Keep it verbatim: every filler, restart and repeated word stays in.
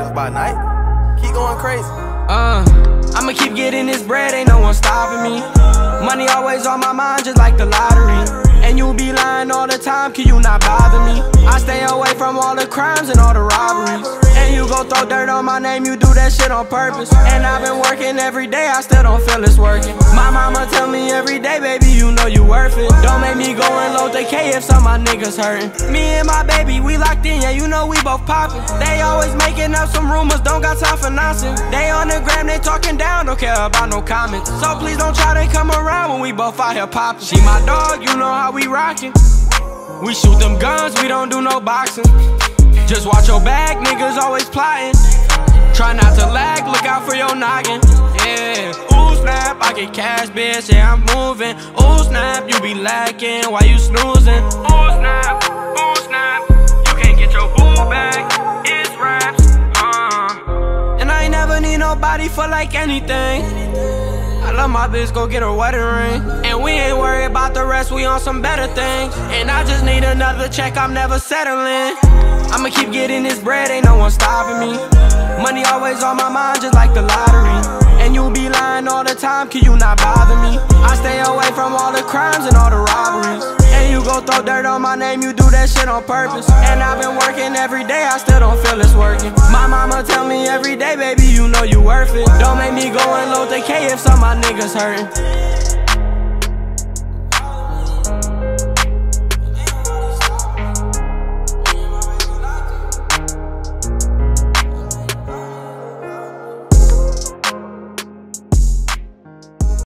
niggas by night. Keep going crazy. Uh, I'ma keep getting this bread, ain't no one stopping me. Money always on my mind, just like the lottery. And you be lying all the time, can you not bother me? I stay away from all the crimes and all the robberies. And you gon' throw dirt on my name, you do that shit on purpose. And I've been working every day, I still don't feel it's working. My mama tell me every day, baby, you know you worth it. Don't make me go and load the K if some of my niggas hurtin'. Me and my baby, we locked in, yeah, you know we both poppin'. They always making up some rumors, don't got time for nonsense. They on the gram, they talking down, don't care about no comments. So please don't try to come around when we both out here poppin'. She my dog, you know how we rockin'. We shoot them guns, we don't do no boxing. Just watch your back, niggas always plotting. Try not to lag, look out for your noggin. Yeah, ooh snap, I get cash, bitch, yeah, I'm moving. Ooh snap, you be lacking, why you snoozing? Ooh snap, ooh snap, you can't get your boo back, it's raps, uh-uh. And I ain't never need nobody for like anything. I love my bitch, go get her wedding ring. And we ain't worried about the rest, we on some better things. And I just need another check, I'm never settling. I'ma keep getting this bread, ain't no one stopping me. Money always on my mind, just like the lottery. And you be lying all the time, can you not bother me? I stay away from all the crimes and all the robberies. And you go throw dirt on my name, you do that shit on purpose. And I've been working every day, I still don't feel it's working. My mama tell me every day, baby, you know you worth it. Don't make me go and load the K if some of my niggas hurtin'.